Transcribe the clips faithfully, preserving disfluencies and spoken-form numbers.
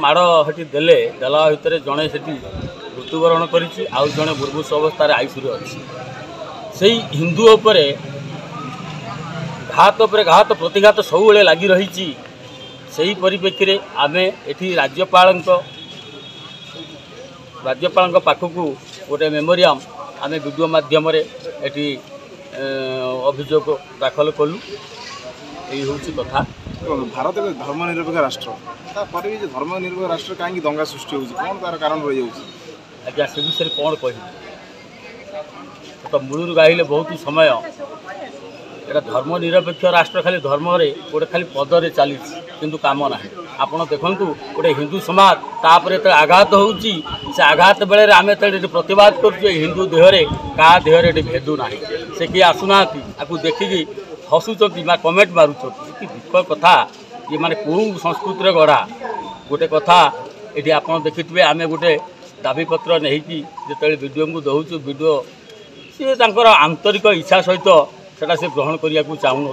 माड़ हटी देले देला भितर जड़े से मृत्युवरण करी आउ जड़े बुर्बुस अवस्था आईसीयू अच्छी से हिंदू उपर घात पर घात प्रतिघात सब लगी रही। सही परिप्रेक्षी आम एटी राज्यपाल राज्यपाल पाखक गोटे मेमोरियम आम वीडियो मध्यम एटी अभियोग दाखल कलु। यही हूँ कथा। भारत एक धर्मनिरपेक्ष राष्ट्र भी जो धर्मनिरपेक्ष राष्ट्र कहीं दंगा सृष्टि हो तार कारण रही जाए से विषय कौन कह तो मूलर गाइले बहुत समय यहाँ धर्मनिरपेक्ष राष्ट्र खाली धर्म गोटे खाली पदर चली किंतु काम ना। आपड़ देखु गोटे हिंदू समाज तापर जो आघात हो आघात बेले आम ये प्रतिवाद कर हिंदू देहरे क्या देहरे ये भेदू ना से किए आसुना आपको देखिकी हसुँच कमेंट मारुँच दुख कथा ये माने कौ संस्कृति गढ़ा गोटे कथा ये आप देखिए आम गोटे दाबीपत्र नहीं कि जिते वीडियो को दौचु वीडियो सी तर आंतरिक इच्छा सहित से ग्रहण करने को चाहून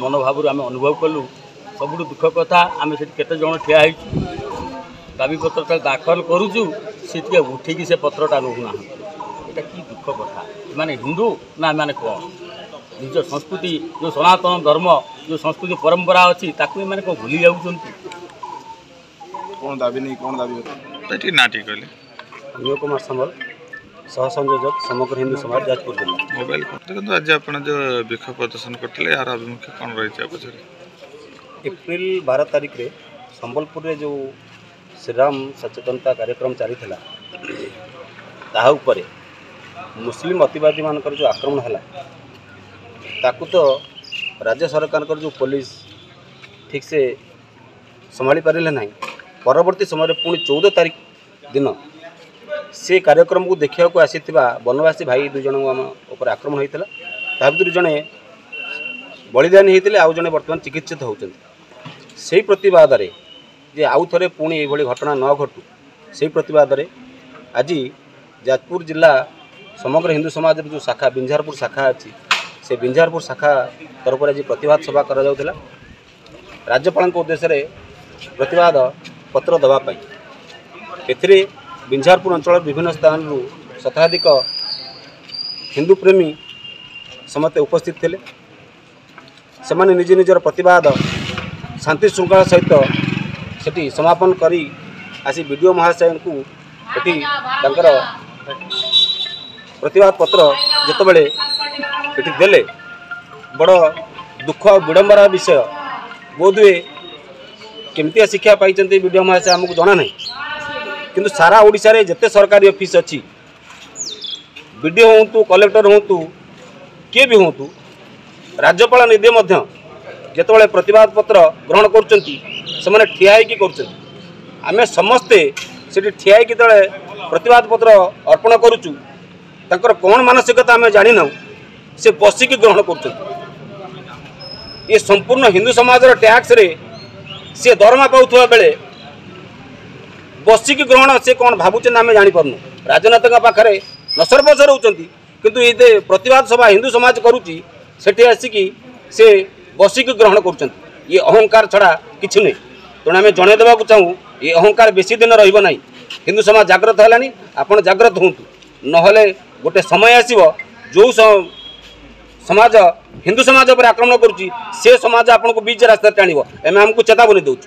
मनोभाव आम अनुभव कलु। सब दुख कथा आम से केत जन ठिया दाबीपत्र दाखल करुचु सी टे उठिकी से पत्रटा रोना ये कि दुख कथा मैंने हिंदू ना मैंने कौन निज संस्कृति जो सनातन धर्म जो संस्कृति परंपरा अच्छी ताकू मैंने कौन भूली जाऊँ कौन दाबी नहीं कौन दाबी ना ठीक कहले। अनिल कुमार सामल सह संयोजक समग्र हिंदू समाज जाजपुर जिला। मोबाइल देखो आज आप जो विक्षोभ प्रदर्शन करते यार अभिमुख्य कौन रही पचर एप्रिल बारह तारीख रे संबलपुर रे जो श्रीराम सचेतनता कार्यक्रम चली ताऊपर मुस्लिम अतिवादी मान जो आक्रमण है ताकू तो राज्य सरकार जो पुलिस ठीक से संभाली पारे ना। परवर्ती समय पुणी चौदह तारीख दिन से कार्यक्रम को देखा को आसी बनवासी भाई दुई जन आम उपर आक्रमण होता ताभितर जड़े बलिदान होते आउ जड़े बर्तमान चिकित्सित होती से प्रतिवाद जे आउ थे पुणी ये घटना न घटू से प्रतिवाद आज जाजपुर जिला समग्र हिंदू समाज जो शाखा बिंझारपुर शाखा अच्छी से बिंझारपुर शाखा तरफ आज प्रतिवाद सभा करा जाउथला। राज्यपाल उद्देश्य रे प्रतिवाद पत्र दवापाई एथिरे बिंझारपुर अंचल विभिन्न स्थान रु शताधिक हिंदू प्रेमी समस्त उपस्थित थिले। सेमाने निज निजर प्रतिवाद शांति श्रृंखला सहित सेठी समापन करी आसी वीडियो महाशयन को एठी तंकर प्रतिवाद पत्र जतबेले ये देले बड़ दुख विडंबरा विषय बोध हुए केमती शिक्षा पाई वीडियो महाशय आमको जाना ना कि सारा ओडिशा रे जिते सरकारी ऑफिस अच्छी वीडियो होतु कलेक्टर होतु किए भी होतु राज्यपाल निधे मध्य जेतबेले प्रतिवाद पत्र ग्रहण करचंती समाने ठिया हेकी करचंती आमे समस्ते सेठी ठिया हेकी तळे प्रतिवाद पत्र अर्पण करूचु तंकर कोन मानसिकता आमे जानि न से बसिकी ग्रहण कर संपूर्ण हिंदू समाज टैक्स रे से दरमा पाथ्वा बेले बसिकी ग्रहण से कौन भावुन आम जापरू राजनेता पाखे नसर पसर होती किंतु ये प्रतिवाद सभा हिंदू समाज करुच्ची से आसिकी से बसिकी ग्रहण कर ये अहंकार छड़ा कि नहीं तेना आम जनईदेवा चाहूँ ये अहंकार बेसी दिन रहा हिंदू समाज जाग्रत है आपड़ जाग्रत हूँ ना गोटे समय आसब जो समाज हिंदू समाज पर आक्रमण करुच्ची से समाज आपको बीच रास्ता टाणिब एम आमको चेतावनी दौर।